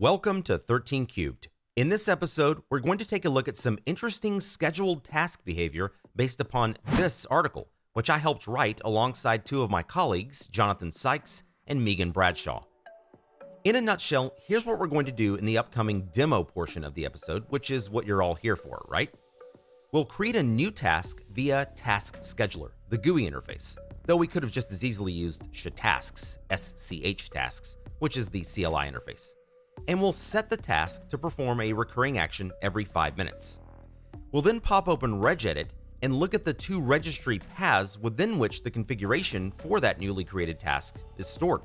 Welcome to 13Cubed. In this episode, we're going to take a look at some interesting scheduled task behavior based upon this article, which I helped write alongside two of my colleagues, Johnathan Sykes and Megan Bradshaw. In a nutshell, here's what we're going to do in the upcoming demo portion of the episode, which is what you're all here for, right? We'll create a new task via Task Scheduler, the GUI interface, though we could have just as easily used schtasks, SCH tasks, which is the CLI interface. And we'll set the task to perform a recurring action every 5 minutes. We'll then pop open RegEdit and look at the two registry paths within which the configuration for that newly created task is stored.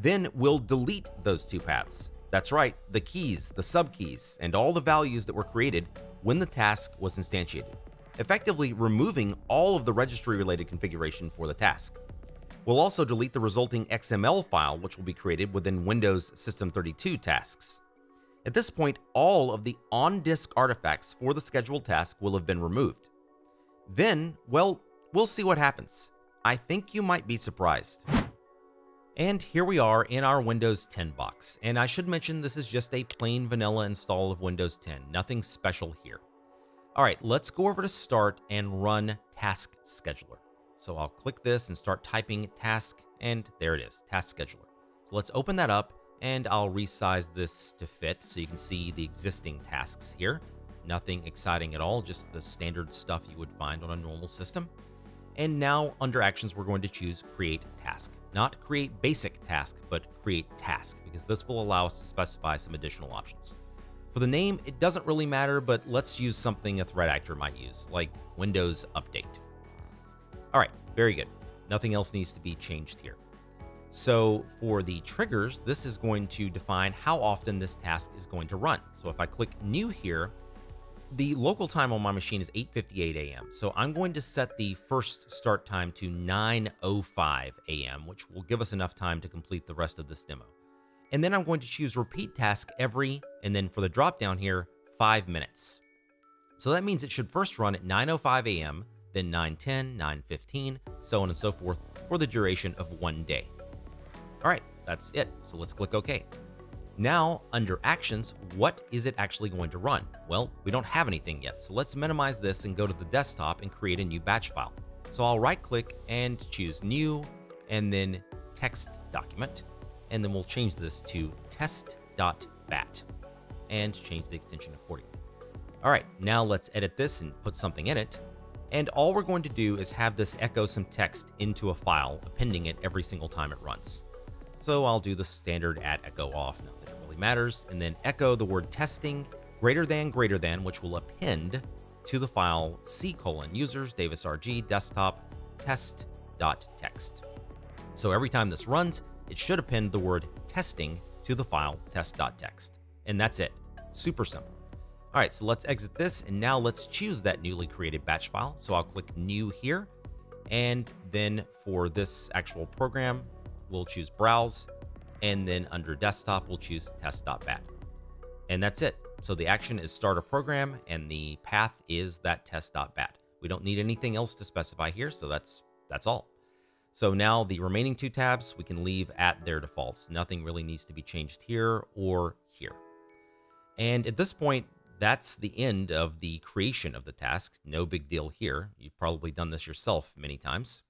Then we'll delete those two paths. That's right, the keys, the subkeys, and all the values that were created when the task was instantiated, effectively removing all of the registry-related configuration for the task. We'll also delete the resulting XML file, which will be created within Windows System32 tasks. At this point, all of the on-disk artifacts for the scheduled task will have been removed. Then, well, we'll see what happens. I think you might be surprised. And here we are in our Windows 10 box. And I should mention this is just a plain vanilla install of Windows 10, nothing special here. All right, let's go over to Start and run Task Scheduler. So I'll click this and start typing task, and there it is, Task Scheduler. So let's open that up, and I'll resize this to fit so you can see the existing tasks here. Nothing exciting at all, just the standard stuff you would find on a normal system. And now under Actions, we're going to choose Create Task. Not Create Basic Task, but Create Task, because this will allow us to specify some additional options. For the name, it doesn't really matter, but let's use something a threat actor might use, like Windows Update. All right, very good. Nothing else needs to be changed here. So for the triggers, this is going to define how often this task is going to run. So if I click New here, the local time on my machine is 8:58 a.m. So I'm going to set the first start time to 9:05 a.m., which will give us enough time to complete the rest of this demo. And then I'm going to choose repeat task every, and then for the drop down here, 5 minutes. So that means it should first run at 9:05 a.m., then 9:10, 9:15, so on and so forth for the duration of 1 day. All right, that's it. So let's click OK. Now, under Actions, what is it actually going to run? Well, we don't have anything yet, so let's minimize this and go to the desktop and create a new batch file. So I'll right-click and choose New, and then Text Document, and then we'll change this to test.bat, and change the extension accordingly. All right, now let's edit this and put something in it, and all we're going to do is have this echo some text into a file, appending it every single time it runs. So I'll do the standard @echo off, not that it really matters, and then echo the word testing, greater than, which will append to the file c:/users/davisrg/desktop/test.txt. So every time this runs, it should append the word testing to the file test.txt. And that's it, super simple. All right, so let's exit this, and now let's choose that newly created batch file. So I'll click New here, and then for this actual program, we'll choose Browse, and then under Desktop, we'll choose test.bat. And that's it. So the action is start a program, and the path is that test.bat. We don't need anything else to specify here, so that's all. So now the remaining two tabs, we can leave at their defaults. Nothing really needs to be changed here or here. And at this point, that's the end of the creation of the task. No big deal here. You've probably done this yourself many times.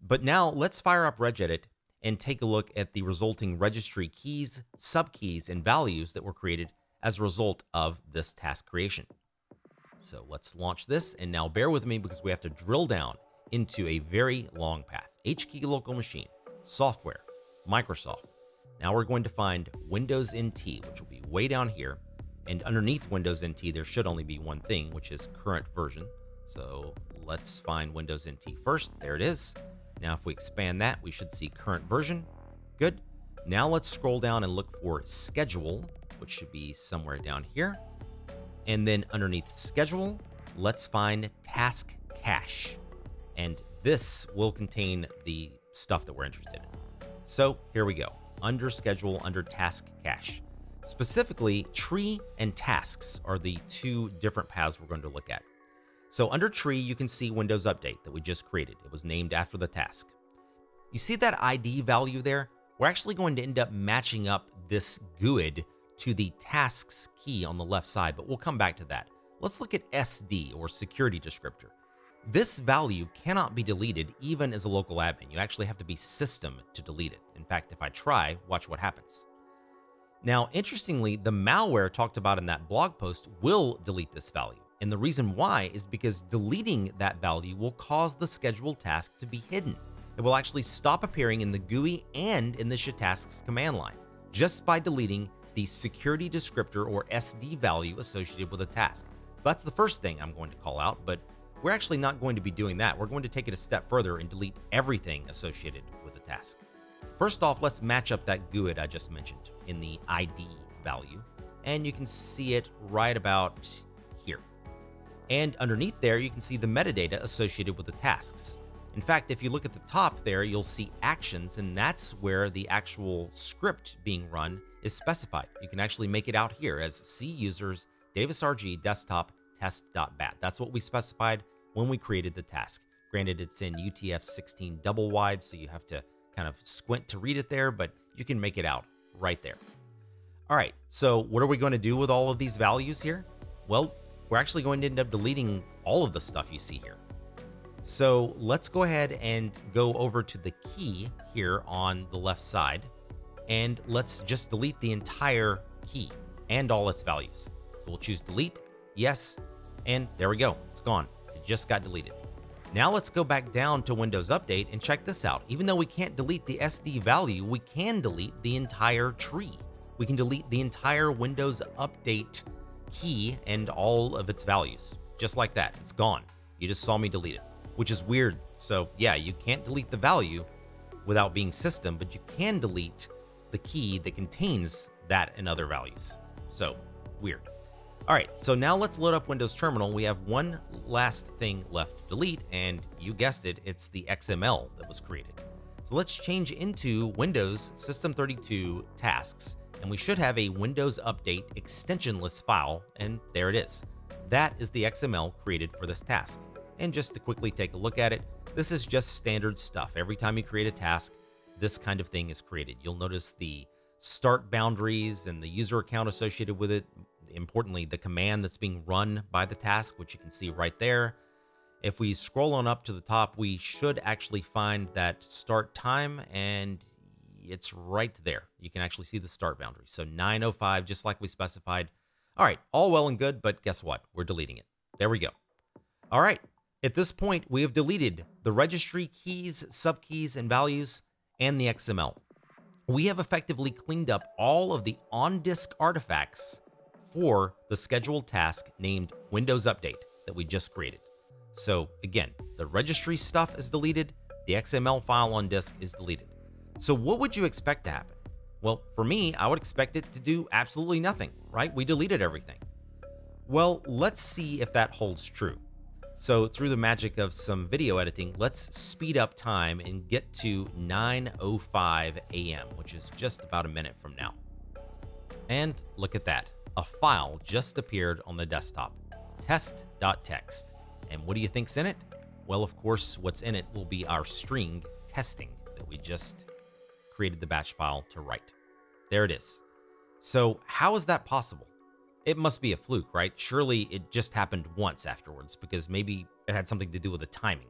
But now let's fire up RegEdit and take a look at the resulting registry keys, subkeys, and values that were created as a result of this task creation. So let's launch this, and now bear with me because we have to drill down into a very long path. HKEY local machine, software, Microsoft. Now we're going to find Windows NT, which will be way down here, and underneath Windows NT, there should only be one thing, which is current version. So let's find Windows NT first, there it is. Now, if we expand that, we should see current version. Good. Now let's scroll down and look for schedule, which should be somewhere down here. And then underneath schedule, let's find task cache. And this will contain the stuff that we're interested in. So here we go, under schedule, under task cache. Specifically, tree and tasks are the two different paths we're going to look at. So under tree, you can see Windows Update that we just created. It was named after the task. You see that ID value there? We're actually going to end up matching up this GUID to the tasks key on the left side, but we'll come back to that. Let's look at SD, or security descriptor. This value cannot be deleted even as a local admin. You actually have to be system to delete it. In fact, if I try, watch what happens. Now, interestingly, the malware talked about in that blog post will delete this value. And the reason why is because deleting that value will cause the scheduled task to be hidden. It will actually stop appearing in the GUI and in the schtasks command line just by deleting the security descriptor or SD value associated with a task. So that's the first thing I'm going to call out, but we're actually not going to be doing that. We're going to take it a step further and delete everything associated with a task. First off, let's match up that GUID I just mentioned in the ID value, and you can see it right about here. And underneath there, you can see the metadata associated with the tasks. In fact, if you look at the top there, you'll see actions, and that's where the actual script being run is specified. You can actually make it out here as CUsers DavisRG desktop test.bat. That's what we specified when we created the task. Granted, it's in UTF 16 double wide, so you have to kind of squint to read it there, but you can make it out right there. All right, so what are we going to do with all of these values here? Well, we're actually going to end up deleting all of the stuff you see here. So let's go ahead and go over to the key here on the left side, and let's just delete the entire key and all its values. We'll choose delete, yes, and there we go, it's gone. It just got deleted. Now let's go back down to Windows Update and check this out. Even though we can't delete the SD value, we can delete the entire tree. We can delete the entire Windows Update key and all of its values. Just like that, it's gone. You just saw me delete it, which is weird. So yeah, you can't delete the value without being system, but you can delete the key that contains that and other values. So weird. All right, so now let's load up Windows Terminal. We have one last thing left to delete, and you guessed it, it's the XML that was created. So let's change into Windows System32 tasks, and we should have a Windows Update extensionless file, and there it is. That is the XML created for this task. And just to quickly take a look at it, this is just standard stuff. Every time you create a task, this kind of thing is created. You'll notice the start boundaries and the user account associated with it. Importantly, the command that's being run by the task, which you can see right there. If we scroll on up to the top, we should actually find that start time, and it's right there. You can actually see the start boundary. So 9:05, just like we specified. All right, all well and good, but guess what? We're deleting it. There we go. All right. At this point, we have deleted the registry keys, subkeys, and values, and the XML. We have effectively cleaned up all of the on-disk artifacts for the scheduled task named Windows Update that we just created. So again, the registry stuff is deleted, the XML file on disk is deleted. So what would you expect to happen? Well, for me, I would expect it to do absolutely nothing, right? We deleted everything. Well, let's see if that holds true. So through the magic of some video editing, let's speed up time and get to 9:05 a.m., which is just about a minute from now. And look at that. A file just appeared on the desktop, test.txt. And what do you think's in it? Well, of course, what's in it will be our string testing that we just created the batch file to write. There it is. So how is that possible? It must be a fluke, right? Surely it just happened once afterwards, because maybe it had something to do with the timing.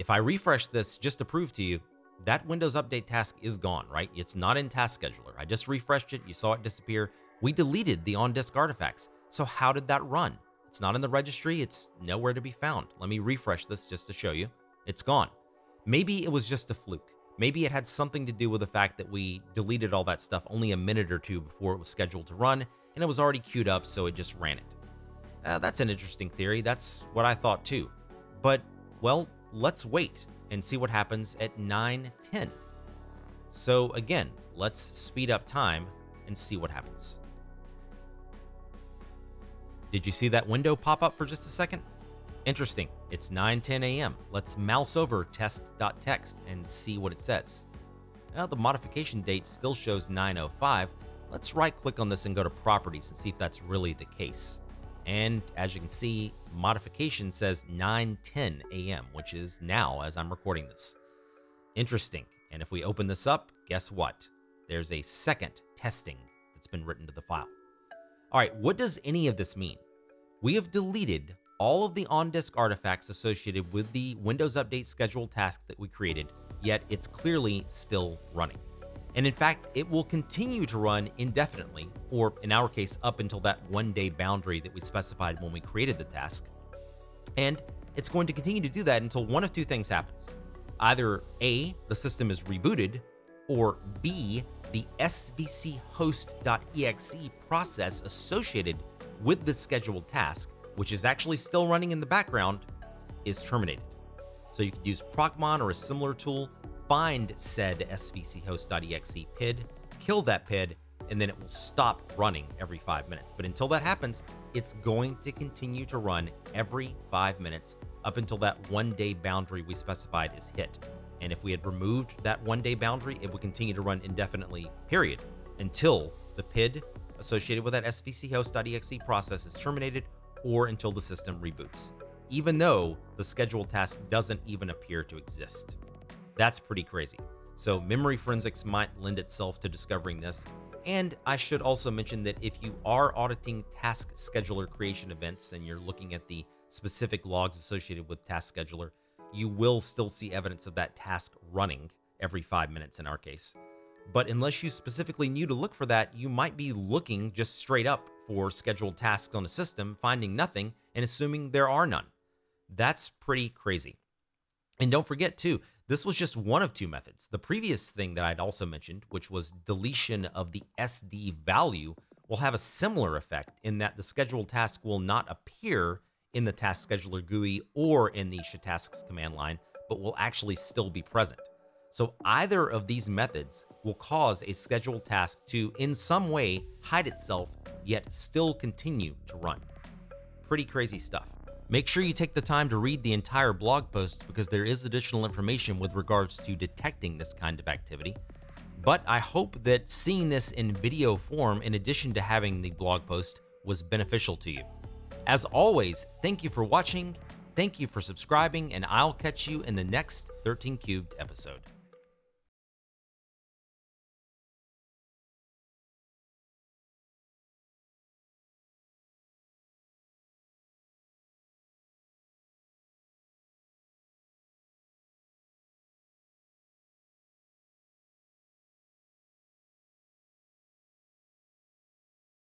If I refresh this just to prove to you, that Windows Update task is gone, right? It's not in Task Scheduler. I just refreshed it. You saw it disappear. We deleted the on-disk artifacts. So how did that run? It's not in the registry. It's nowhere to be found. Let me refresh this just to show you. It's gone. Maybe it was just a fluke. Maybe it had something to do with the fact that we deleted all that stuff only a minute or two before it was scheduled to run, and it was already queued up, so it just ran it. That's an interesting theory. That's what I thought too. But, well, let's wait and see what happens at 9:10. So again, let's speed up time and see what happens. Did you see that window pop up for just a second? Interesting, it's 9:10 a.m. Let's mouse over test.txt and see what it says. Now the modification date still shows 9:05. Let's right-click on this and go to Properties and see if that's really the case. And as you can see, modification says 9:10 a.m., which is now as I'm recording this. Interesting. And if we open this up, guess what? There's a second testing that's that's been written to the file. All right, what does any of this mean? We have deleted all of the on-disk artifacts associated with the Windows Update Schedule task that we created, yet it's clearly still running. And in fact, it will continue to run indefinitely, or in our case, up until that one-day boundary that we specified when we created the task. And it's going to continue to do that until one of two things happens. Either A, the system is rebooted, or B, the svchost.exe process associated with the scheduled task, which is actually still running in the background, is terminated. So you could use Procmon or a similar tool, find said svchost.exe PID, kill that PID, and then it will stop running every 5 minutes. But until that happens, it's going to continue to run every 5 minutes up until that one-day boundary we specified is hit. And if we had removed that one-day boundary, it would continue to run indefinitely, period, until the PID associated with that svchost.exe process is terminated or until the system reboots, even though the scheduled task doesn't even appear to exist. That's pretty crazy. So memory forensics might lend itself to discovering this. And I should also mention that if you are auditing task scheduler creation events and you're looking at the specific logs associated with task scheduler, you will still see evidence of that task running every 5 minutes in our case. But unless you specifically knew to look for that, you might be looking just straight up for scheduled tasks on a system, finding nothing, and assuming there are none. That's pretty crazy. And don't forget too, this was just one of two methods. The previous thing that I'd also mentioned, which was deletion of the SD value, will have a similar effect in that the scheduled task will not appear in the task scheduler GUI or in the schtasks command line, but will actually still be present. So either of these methods will cause a scheduled task to, in some way, hide itself, yet still continue to run. Pretty crazy stuff. Make sure you take the time to read the entire blog post because there is additional information with regards to detecting this kind of activity. But I hope that seeing this in video form, in addition to having the blog post, was beneficial to you. As always, thank you for watching, thank you for subscribing, and I'll catch you in the next 13Cubed episode.